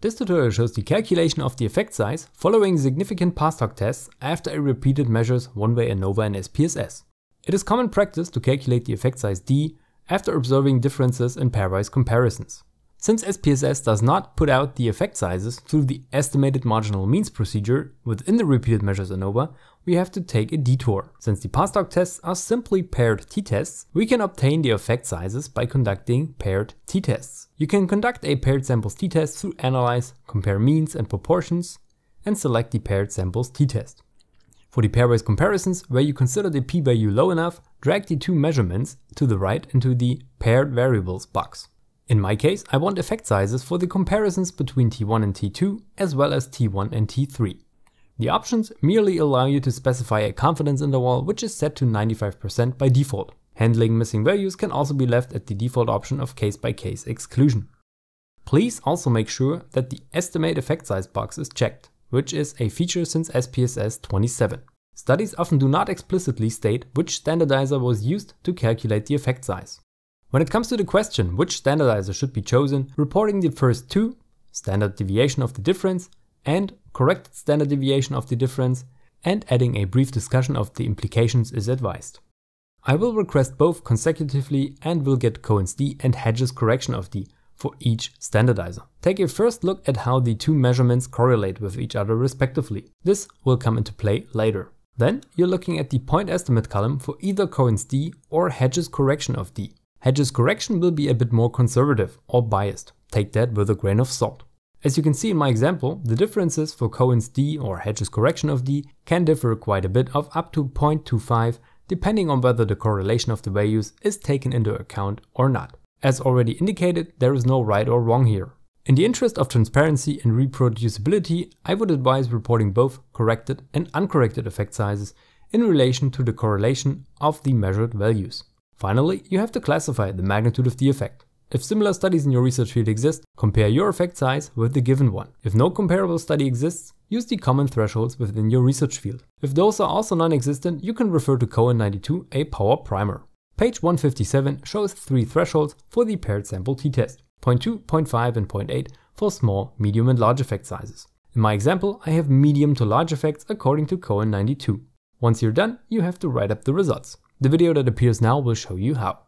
This tutorial shows the calculation of the effect size following significant pass-talk tests after I repeated measures won by ANOVA and SPSS. It is common practice to calculate the effect size d after observing differences in pairwise comparisons. Since SPSS does not put out the effect sizes through the estimated marginal means procedure within the repeated measures ANOVA, we have to take a detour. Since the pass-talk tests are simply paired t-tests, we can obtain the effect sizes by conducting paired t-tests. You can conduct a paired samples t-test through Analyze, Compare Means and Proportions, and select the paired samples t-test. For the pairwise comparisons, where you consider the p value low enough, drag the two measurements to the right into the Paired Variables box. In my case, I want effect sizes for the comparisons between T1 and T2, as well as T1 and T3. The options merely allow you to specify a confidence interval, which is set to 95% by default. Handling missing values can also be left at the default option of case-by-case exclusion. Please also make sure that the Estimate Effect Size box is checked, which is a feature since SPSS 27. Studies often do not explicitly state which standardizer was used to calculate the effect size. When it comes to the question which standardizer should be chosen, reporting the first two, standard deviation of the difference and corrected standard deviation of the difference, and adding a brief discussion of the implications is advised. I will request both consecutively and will get Cohen's d and Hedges' correction of d for each standardizer. Take a first look at how the two measurements correlate with each other respectively. This will come into play later. Then you're looking at the point estimate column for either Cohen's d or Hedges' correction of d. Hedges' correction will be a bit more conservative or biased. Take that with a grain of salt. As you can see in my example, the differences for Cohen's d or Hedges' correction of d can differ quite a bit of up to 0.25 depending on whether the correlation of the values is taken into account or not. As already indicated, there is no right or wrong here. In the interest of transparency and reproducibility, I would advise reporting both corrected and uncorrected effect sizes in relation to the correlation of the measured values. Finally, you have to classify the magnitude of the effect. If similar studies in your research field exist, compare your effect size with the given one. If no comparable study exists, use the common thresholds within your research field. If those are also non-existent, you can refer to Cohen 92, a power primer. Page 157 shows three thresholds for the paired sample t-test: 0.2, 0.5 and 0.8 for small, medium and large effect sizes. In my example, I have medium to large effects according to Cohen 92. Once you're done, you have to write up the results. The video that appears now will show you how.